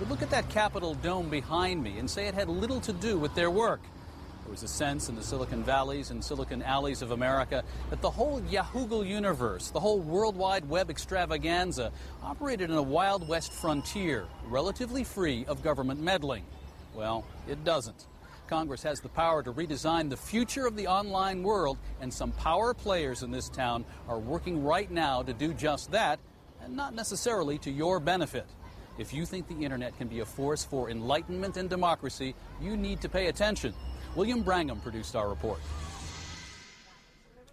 would look at that Capitol dome behind me and say it had little to do with their work. There was a sense in the Silicon Valleys and Silicon Alleys of America that the whole Yahoo universe, the whole World Wide Web extravaganza, operated in a Wild West frontier, relatively free of government meddling. Well, it doesn't. Congress has the power to redesign the future of the online world, and some power players in this town are working right now to do just that, and not necessarily to your benefit. If you think the internet can be a force for enlightenment and democracy, you need to pay attention. William Brangham produced our report.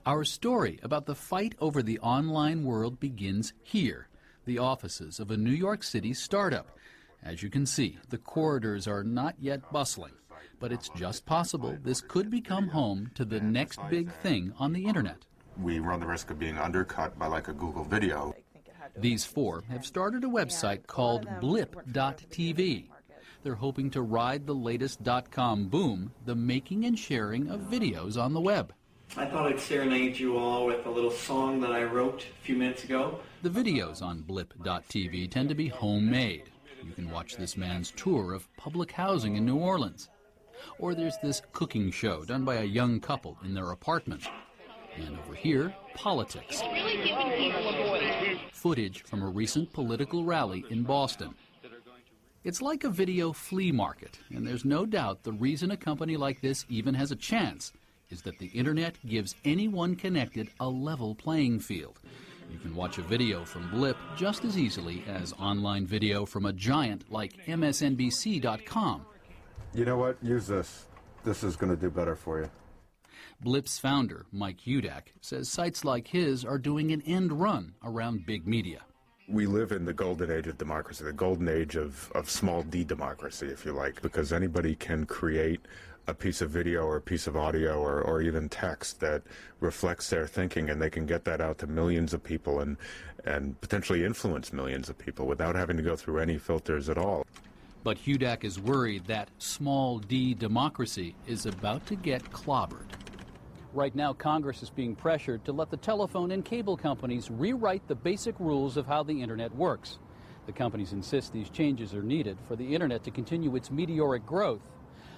Our story about the fight over the online world begins here, the offices of a New York City startup. As you can see, the corridors are not yet bustling, but it's just possible this could become home to the next big thing on the internet. We run the risk of being undercut by like a Google video. These four have started a website called Blip.tv. They're hoping to ride the latest dot-com boom, the making and sharing of videos on the web. I thought I'd serenade you all with a little song that I wrote a few minutes ago. The videos on Blip.tv tend to be homemade. You can watch this man's tour of public housing in New Orleans. Or there's this cooking show done by a young couple in their apartment. And over here, politics. Footage from a recent political rally in Boston. It's like a video flea market, and there's no doubt the reason a company like this even has a chance is that the internet gives anyone connected a level playing field. You can watch a video from Blip just as easily as online video from a giant like MSNBC.com. You know what? Use this. This is going to do better for you. Blip's founder, Mike Hudak, says sites like his are doing an end run around big media. We live in the golden age of democracy, the golden age of small d democracy, if you like, because anybody can create a piece of video or a piece of audio or even text that reflects their thinking, and they can get that out to millions of people and potentially influence millions of people without having to go through any filters at all. But Hudak is worried that small d democracy is about to get clobbered. Right now, Congress is being pressured to let the telephone and cable companies rewrite the basic rules of how the internet works. The companies insist these changes are needed for the internet to continue its meteoric growth.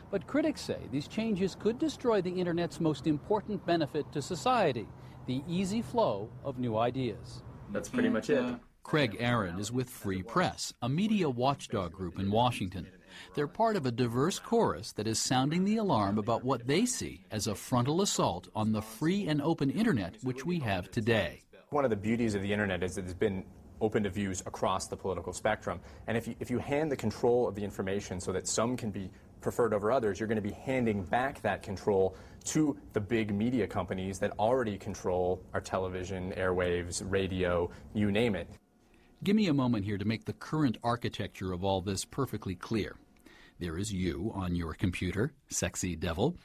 But critics say these changes could destroy the internet's most important benefit to society, the easy flow of new ideas. That's pretty much it. Craig Aaron is with Free Press, a media watchdog group in Washington. They're part of a diverse chorus that is sounding the alarm about what they see as a frontal assault on the free and open internet which we have today. One of the beauties of the internet is that it's been open to views across the political spectrum. And if you hand the control of the information so that some can be preferred over others, you're going to be handing back that control to the big media companies that already control our television, airwaves, radio, you name it. Give me a moment here to make the current architecture of all this perfectly clear. There is you on your computer, sexy devil.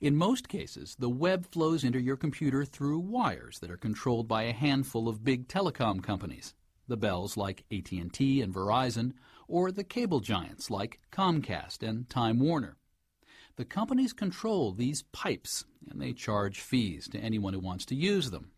In most cases, the web flows into your computer through wires that are controlled by a handful of big telecom companies, the bells like AT&T and Verizon, or the cable giants like Comcast and Time Warner. The companies control these pipes, and they charge fees to anyone who wants to use them.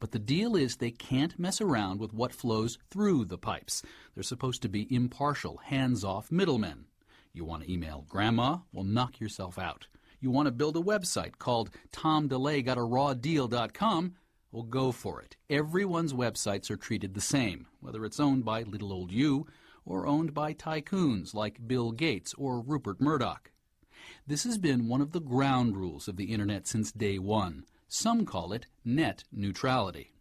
But the deal is they can't mess around with what flows through the pipes. They're supposed to be impartial, hands-off middlemen. You want to email grandma? Well, knock yourself out. You want to build a website called TomDelayGotARawDeal.com? Well, go for it. Everyone's websites are treated the same, whether it's owned by little old you or owned by tycoons like Bill Gates or Rupert Murdoch. This has been one of the ground rules of the internet since day one. Some call it net neutrality.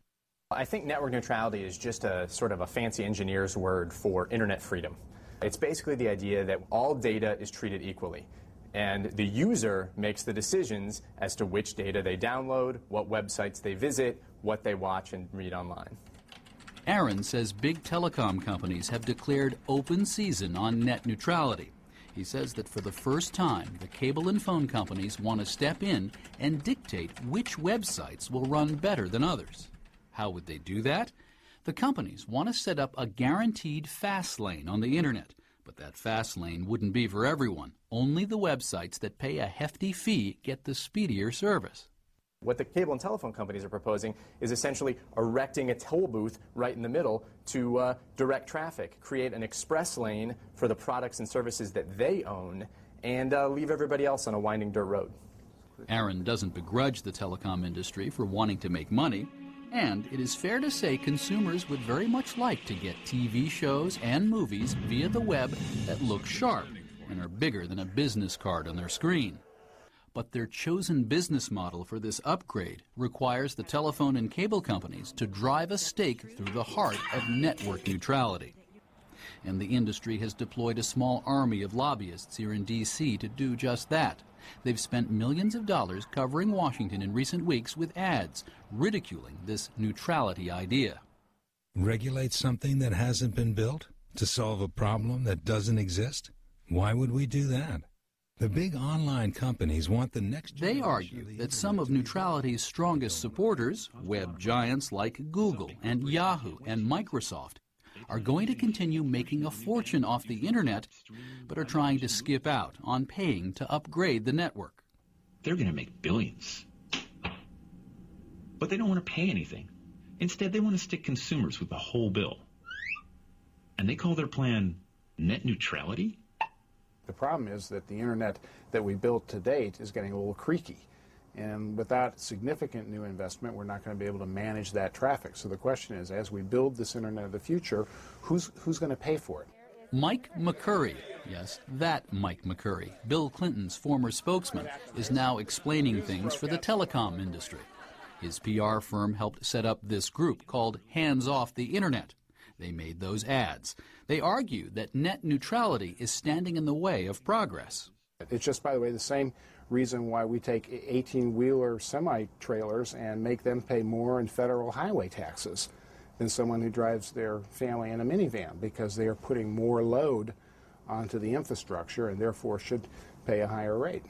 I think network neutrality is just a sort of a fancy engineer's word for internet freedom. It's basically the idea that all data is treated equally, and the user makes the decisions as to which data they download, what websites they visit, what they watch and read online. Aaron says big telecom companies have declared open season on net neutrality. He says that for the first time, the cable and phone companies want to step in and dictate which websites will run better than others. How would they do that? The companies want to set up a guaranteed fast lane on the internet, but that fast lane wouldn't be for everyone. Only the websites that pay a hefty fee get the speedier service. What the cable and telephone companies are proposing is essentially erecting a toll booth right in the middle to direct traffic, create an express lane for the products and services that they own, and leave everybody else on a winding dirt road. Aaron doesn't begrudge the telecom industry for wanting to make money, and it is fair to say consumers would very much like to get TV shows and movies via the web that look sharp and are bigger than a business card on their screen. But their chosen business model for this upgrade requires the telephone and cable companies to drive a stake through the heart of network neutrality. And the industry has deployed a small army of lobbyists here in D.C. to do just that. They've spent millions of dollars covering Washington in recent weeks with ads ridiculing this neutrality idea. Regulate something that hasn't been built to solve a problem that doesn't exist? Why would we do that? The big online companies want the next... They argue that some of neutrality's strongest supporters, web giants like Google and Yahoo and Microsoft, are going to continue making a fortune off the Internet, but are trying to skip out on paying to upgrade the network. They're going to make billions, but they don't want to pay anything. Instead, they want to stick consumers with the whole bill. And they call their plan net neutrality? The problem is that the Internet that we built to date is getting a little creaky. And without significant new investment, we're not going to be able to manage that traffic. So the question is, as we build this Internet of the future, who's going to pay for it? Mike McCurry, yes, that Mike McCurry, Bill Clinton's former spokesman, is now explaining things for the telecom industry. His PR firm helped set up this group called Hands Off the Internet. They made those ads. They argue that net neutrality is standing in the way of progress. It's just, by the way, the same reason why we take 18-wheeler semi-trailers and make them pay more in federal highway taxes than someone who drives their family in a minivan, because they are putting more load onto the infrastructure and therefore should pay a higher rate.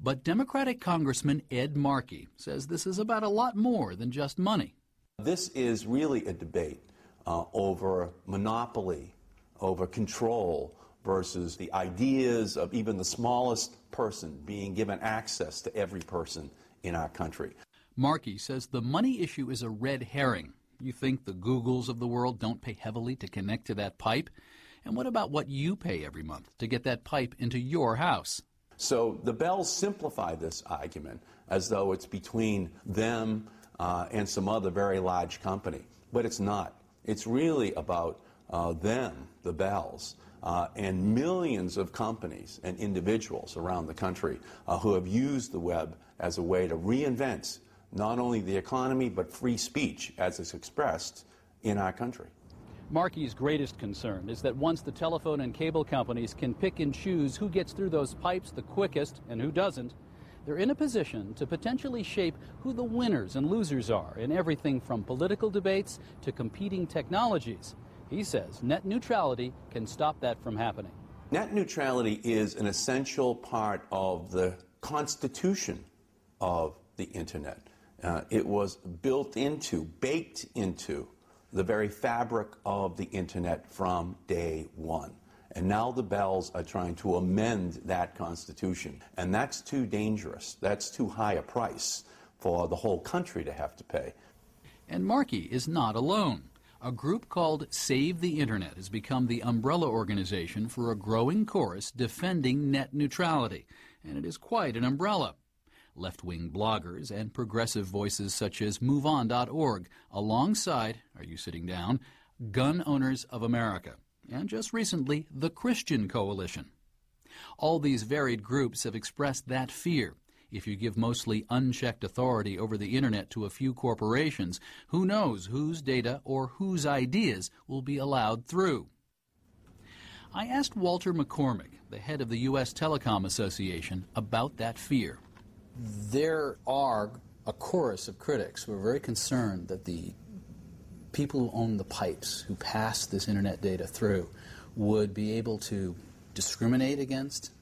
But Democratic Congressman Ed Markey says this is about a lot more than just money. This is really a debate over monopoly, over control, versus the ideas of even the smallest person being given access to every person in our country. Markey says the money issue is a red herring. You think the Googles of the world don't pay heavily to connect to that pipe? And what about what you pay every month to get that pipe into your house? So the Bells simplify this argument as though it's between them and some other very large company. But it's not. It's really about them, the Bells, and millions of companies and individuals around the country who have used the web as a way to reinvent not only the economy but free speech as it's expressed in our country. Markey's greatest concern is that once the telephone and cable companies can pick and choose who gets through those pipes the quickest and who doesn't, they're in a position to potentially shape who the winners and losers are in everything from political debates to competing technologies. He says net neutrality can stop that from happening. Net neutrality is an essential part of the constitution of the Internet. It was built into, baked into the very fabric of the Internet from day one. And now the Bells are trying to amend that constitution. And that's too dangerous. That's too high a price for the whole country to have to pay. And Markey is not alone. A group called Save the Internet has become the umbrella organization for a growing chorus defending net neutrality, and it is quite an umbrella. Left-wing bloggers and progressive voices such as MoveOn.org, alongside, are you sitting down, Gun Owners of America, and just recently, the Christian Coalition. All these varied groups have expressed that fear. If you give mostly unchecked authority over the Internet to a few corporations, who knows whose data or whose ideas will be allowed through? I asked Walter McCormick, the head of the U.S. Telecom Association, about that fear. There are a chorus of critics who are very concerned that the people who own the pipes, who pass this Internet data through, would be able to discriminate against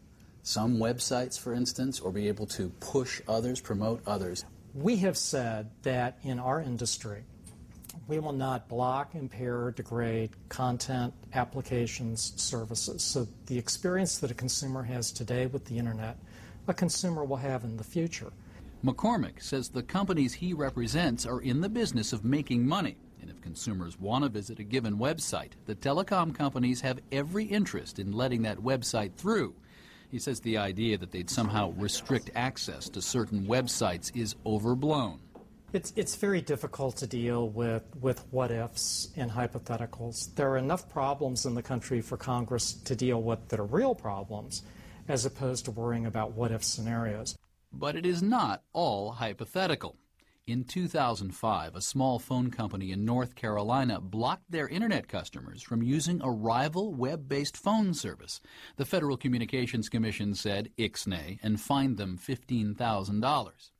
some websites, for instance, or be able to push others, promote others. We have said that in our industry, we will not block, impair, degrade content, applications, services. So the experience that a consumer has today with the Internet, a consumer will have in the future. McCormick says the companies he represents are in the business of making money, and if consumers want to visit a given website, the telecom companies have every interest in letting that website through. He says the idea that they'd somehow restrict access to certain websites is overblown. It's very difficult to deal with what-ifs and hypotheticals. There are enough problems in the country for Congress to deal with that are real problems, as opposed to worrying about what-if scenarios. But it is not all hypothetical. In 2005, a small phone company in North Carolina blocked their Internet customers from using a rival web-based phone service. The Federal Communications Commission said ixnay and fined them $15,000.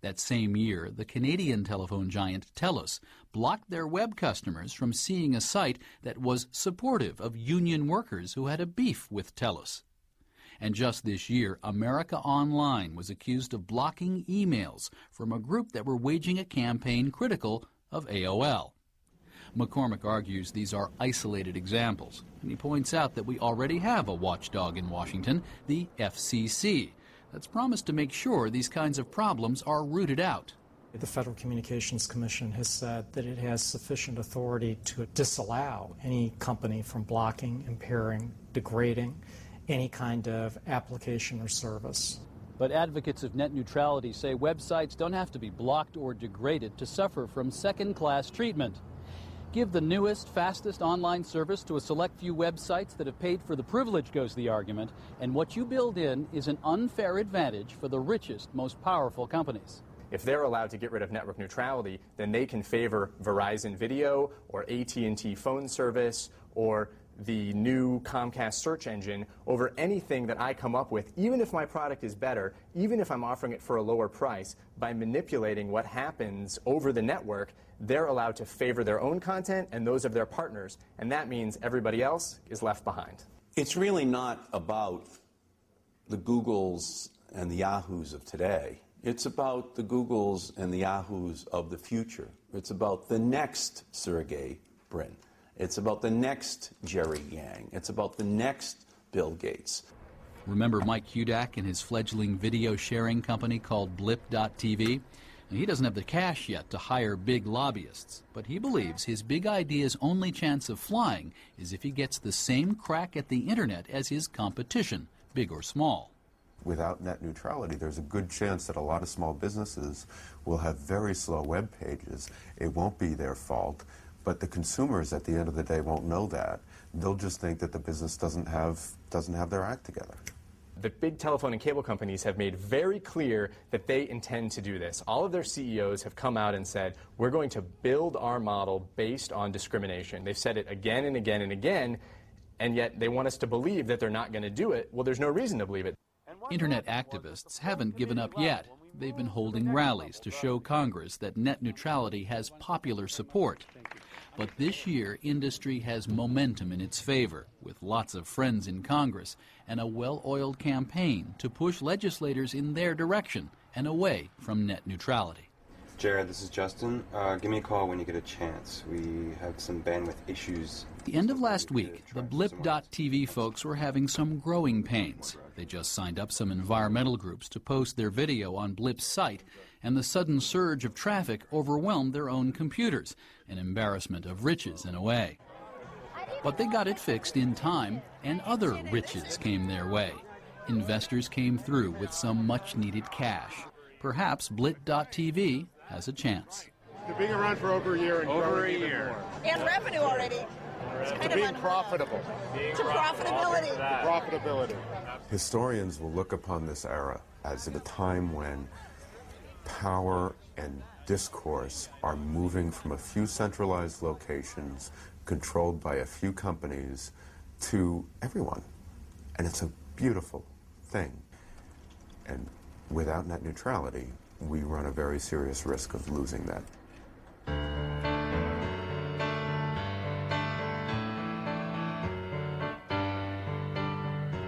That same year, the Canadian telephone giant TELUS blocked their web customers from seeing a site that was supportive of union workers who had a beef with TELUS. And just this year, America Online was accused of blocking emails from a group that were waging a campaign critical of AOL. McCormick argues these are isolated examples, and he points out that we already have a watchdog in Washington, the FCC, that's promised to make sure these kinds of problems are rooted out. The Federal Communications Commission has said that it has sufficient authority to disallow any company from blocking, impairing, degrading any kind of application or service. But advocates of net neutrality say websites don't have to be blocked or degraded to suffer from second-class treatment. Give the newest, fastest online service to a select few websites that have paid for the privilege, goes the argument, and what you build in is an unfair advantage for the richest, most powerful companies. If they're allowed to get rid of network neutrality, then they can favor Verizon Video or AT&T phone service or the new Comcast search engine over anything that I come up with, even if my product is better, even if I'm offering it for a lower price. By manipulating what happens over the network, they're allowed to favor their own content and those of their partners, and that means everybody else is left behind. It's really not about the Googles and the Yahoos of today. It's about the Googles and the Yahoos of the future. It's about the next Sergey Brin. It's about the next Jerry Yang. It's about the next Bill Gates. Remember Mike Hudak and his fledgling video sharing company called Blip.tv? He doesn't have the cash yet to hire big lobbyists, but he believes his big idea's only chance of flying is if he gets the same crack at the Internet as his competition, big or small. Without net neutrality, there's a good chance that a lot of small businesses will have very slow web pages. It won't be their fault. But the consumers, at the end of the day, won't know that. They'll just think that the business doesn't have their act together. The big telephone and cable companies have made very clear that they intend to do this. All of their CEOs have come out and said, we're going to build our model based on discrimination. They've said it again and again and again, and yet they want us to believe that they're not going to do it. Well, there's no reason to believe it. Internet activists haven't given up yet. They've been holding rallies to show Congress that net neutrality has popular support. But this year, industry has momentum in its favor, with lots of friends in Congress and a well-oiled campaign to push legislators in their direction and away from net neutrality. Jared, this is Justin. Give me a call when you get a chance. We have some bandwidth issues. At the end of last week, the Blip.tv folks were having some growing pains. They just signed up some environmental groups to post their video on Blip's site, and the sudden surge of traffic overwhelmed their own computers, an embarrassment of riches in a way. But they got it fixed in time, and other riches came their way. Investors came through with some much-needed cash. Perhaps Blip.tv has a chance. They're being around for over a year and growing even more. And revenue already. It's kind of being profitable. To profitability. Profitability. Historians will look upon this era as at a time when power and discourse are moving from a few centralized locations controlled by a few companies to everyone. And it's a beautiful thing. And without net neutrality, we run a very serious risk of losing that.